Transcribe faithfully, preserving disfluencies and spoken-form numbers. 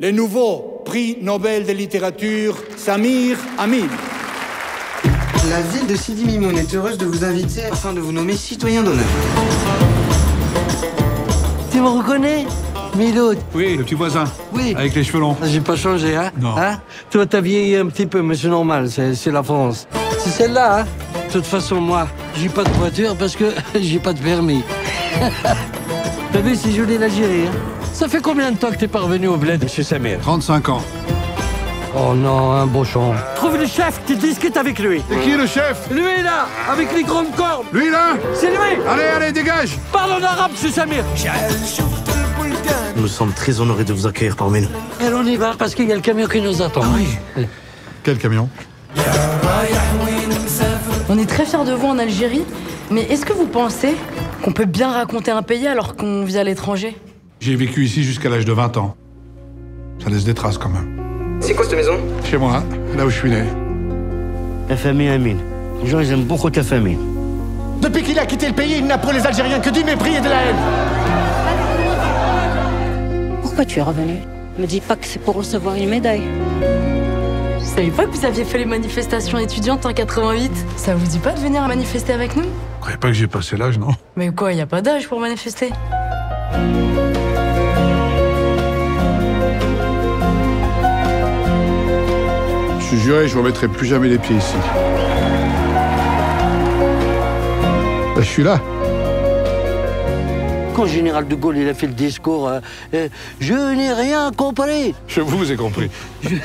le nouveau prix Nobel de littérature, Samir Amine. La ville de Sidi Mimoun est heureuse de vous inviter afin de vous nommer citoyen d'honneur. Tu me reconnais, Miloud? Oui, le petit voisin. Oui. Avec les cheveux longs. J'ai pas changé, hein? Non. Hein? Toi, t'as vieilli un petit peu, mais c'est normal, c'est la France. C'est celle-là, hein? De toute façon, moi, j'ai pas de voiture parce que j'ai pas de permis. T'as vu, c'est joli l'Algérie, hein? Ça fait combien de temps que t'es parvenu au bled, monsieur Samir? trente-cinq ans. Oh non, un bouchon. Trouve le chef, tu discutes avec lui. C'est qui le chef? Lui là, avec les grandes cornes. Lui là? C'est lui. Allez, allez, dégage. Parle en arabe, monsieur Samir. Nous sommes très honorés de vous accueillir parmi nous. Et on y va parce qu'il y a le camion qui nous attend. Ah oui. Quel camion? On est très fiers de vous en Algérie, mais est-ce que vous pensez qu'on peut bien raconter un pays alors qu'on vit à l'étranger? J'ai vécu ici jusqu'à l'âge de vingt ans. Ça laisse des traces quand même. C'est quoi cette maison? Chez moi, là où je suis né. La famille Amine. Les gens, ils aiment beaucoup ta famille. Depuis qu'il a quitté le pays, il n'a pour les Algériens que du mépris et de la haine. Pourquoi tu es revenu? Ne me dis pas que c'est pour recevoir une médaille. Je savais pas que vous aviez fait les manifestations étudiantes en quatre-vingt-huit. Ça vous dit pas de venir manifester avec nous? Vous croyez pas que j'ai passé l'âge, non? Mais quoi, il n'y a pas d'âge pour manifester. Je suis juré, je ne remettrai plus jamais les pieds ici. Ben, je suis là. Quand le général de Gaulle il a fait le discours, euh, euh, je n'ai rien compris. Je vous ai compris. Je...